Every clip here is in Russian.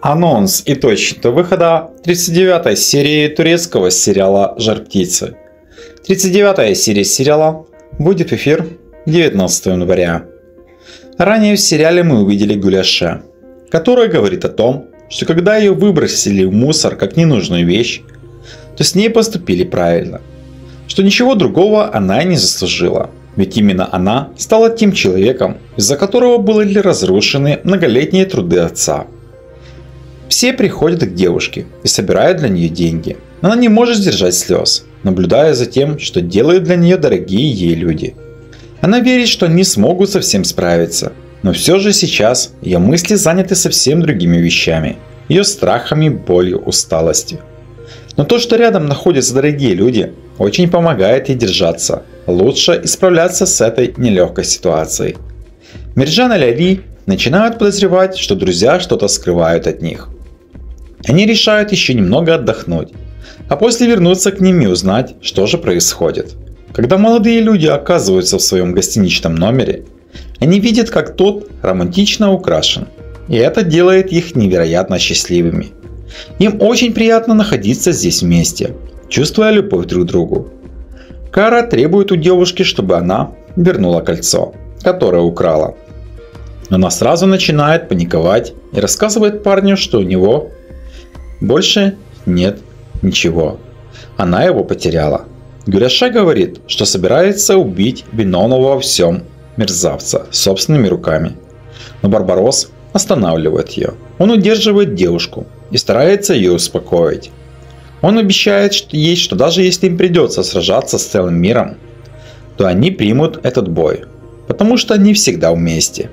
Анонс и точка выхода 39-й серии турецкого сериала «Жар птицы». 39-я серия сериала будет в эфир 19 января. Ранее в сериале мы увидели Гюляша, которая говорит о том, что когда ее выбросили в мусор как ненужную вещь, то с ней поступили правильно, что ничего другого она не заслужила, ведь именно она стала тем человеком, из-за которого были разрушены многолетние труды отца. Все приходят к девушке и собирают для нее деньги, но она не может сдержать слез, наблюдая за тем, что делают для нее дорогие ей люди. Она верит, что они смогут со всем справиться, но все же сейчас ее мысли заняты совсем другими вещами, ее страхами, болью, усталостью. Но то, что рядом находятся дорогие люди, очень помогает ей держаться лучше и справляться с этой нелегкой ситуацией. Мирджана Ляли начинают подозревать, что друзья что-то скрывают от них. Они решают еще немного отдохнуть, а после вернуться к ним и узнать, что же происходит. Когда молодые люди оказываются в своем гостиничном номере, они видят, как тот романтично украшен, и это делает их невероятно счастливыми. Им очень приятно находиться здесь вместе, чувствуя любовь друг к другу. Кара требует у девушки, чтобы она вернула кольцо, которое украла. Она сразу начинает паниковать и рассказывает парню, что у него больше нет ничего. Она его потеряла. Гюляша говорит, что собирается убить Бинонова во всем мерзавца собственными руками. Но Барбарос останавливает ее. Он удерживает девушку и старается ее успокоить. Он обещает ей, что даже если им придется сражаться с целым миром, то они примут этот бой, потому что они всегда вместе.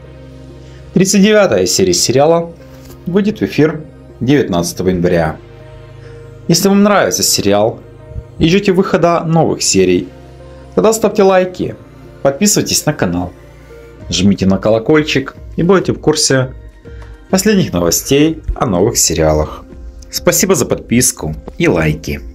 39-я серия сериала выйдет в эфир 19 января. Если вам нравится сериал и ждете выхода новых серий, тогда ставьте лайки, подписывайтесь на канал, жмите на колокольчик и будете в курсе последних новостей о новых сериалах. Спасибо за подписку и лайки.